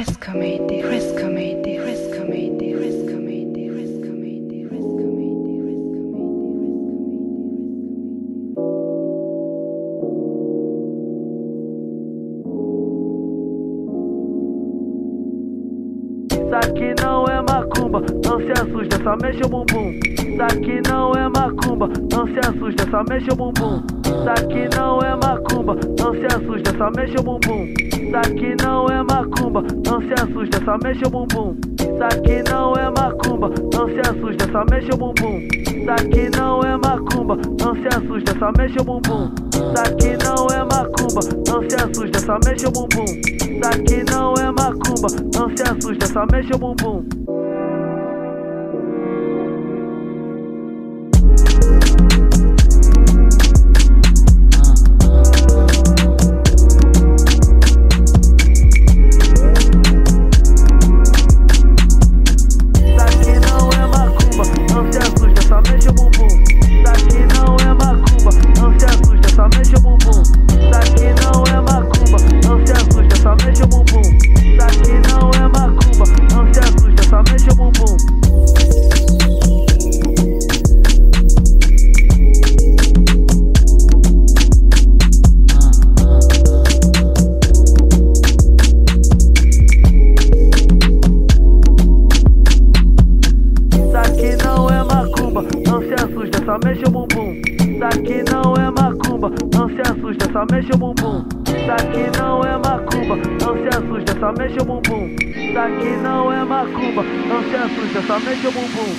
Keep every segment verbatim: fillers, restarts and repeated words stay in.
Isso aqui não é macumba, não se assusta, só mexe o bumbum. Isso aqui não é macumba, não se assusta, só mexe o bumbum. Isso aqui não é macumba, não se assusta, só mexe o bumbum. Isso aqui não é macumba, não se assusta, só mexe o bumbum. Isso aqui não é macumba, não se assusta, só mexe o bumbum. Isso aqui não é macumba, não se assusta, só mexe o bumbum. Isso aqui não é macumba, não se assusta, só mexe o bumbum. Isso aqui não é macumba, não se assusta, só mexe mexe o bumbum. Só mexe o bumbum. Isso aqui não é macumba, não se assusta, só mexe o bumbum. Isso aqui não é macumba, não se assusta, só mexe o bumbum. Isso aqui não é macumba, não se assusta, só mexe o bumbum.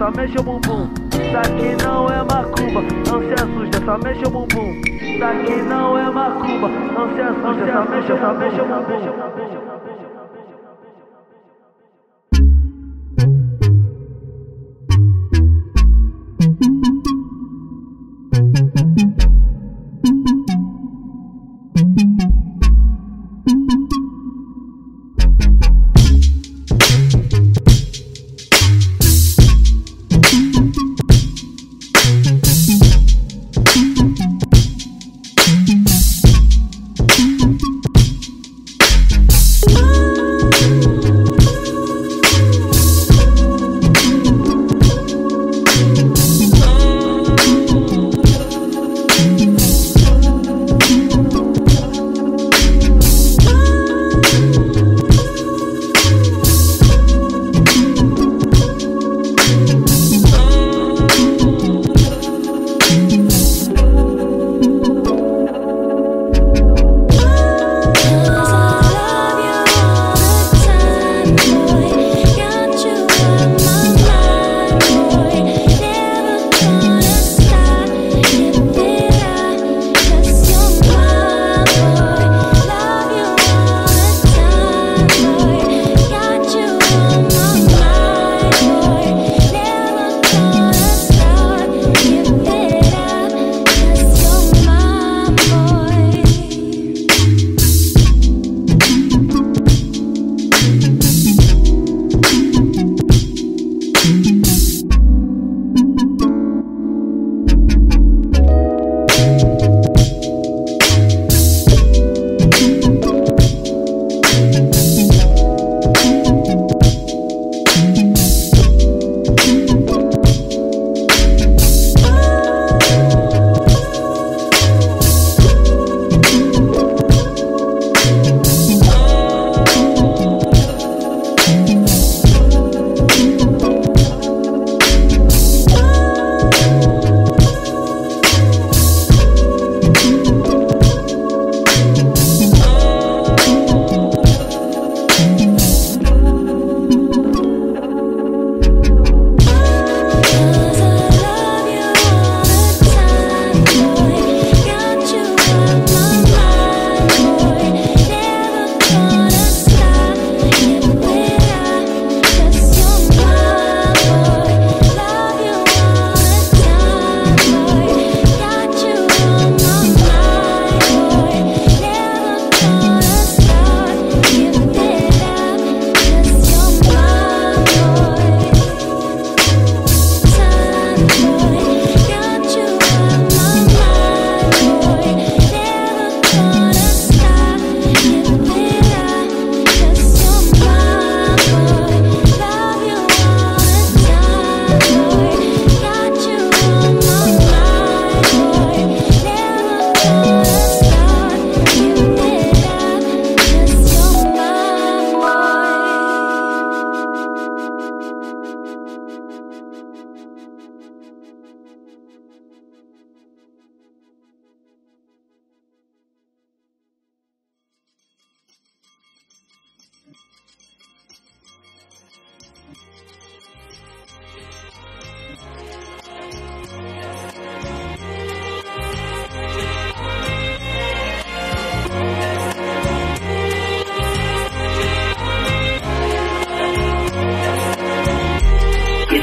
Só mexe o bumbum. Isso aqui não é macumba, não se assusta, só mexe o bumbum. Isso aqui não é macumba, não se assusta, só mexe, só mexe o bumbum. We'll be right back.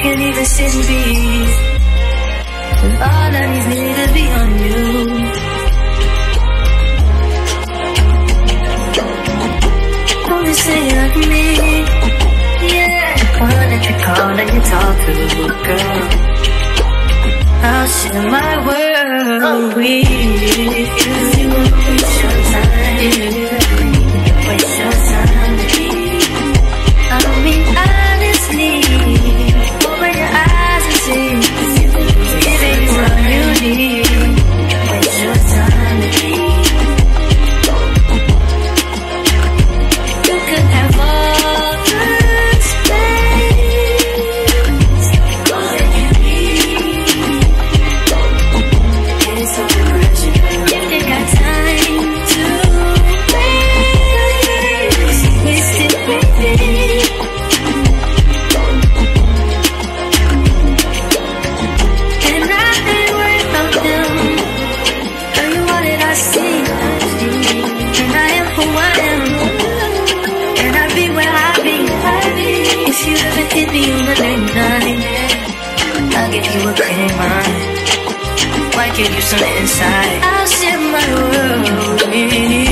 can leave the city be. With all of these niggas be on you. Don't you say you like me? Yeah, the one that you call and you talk to, girl. I'll share my world with you. You won't waste your time. Waste your time with me. I mean, honestly. Give you some insight. I'll share my world with you.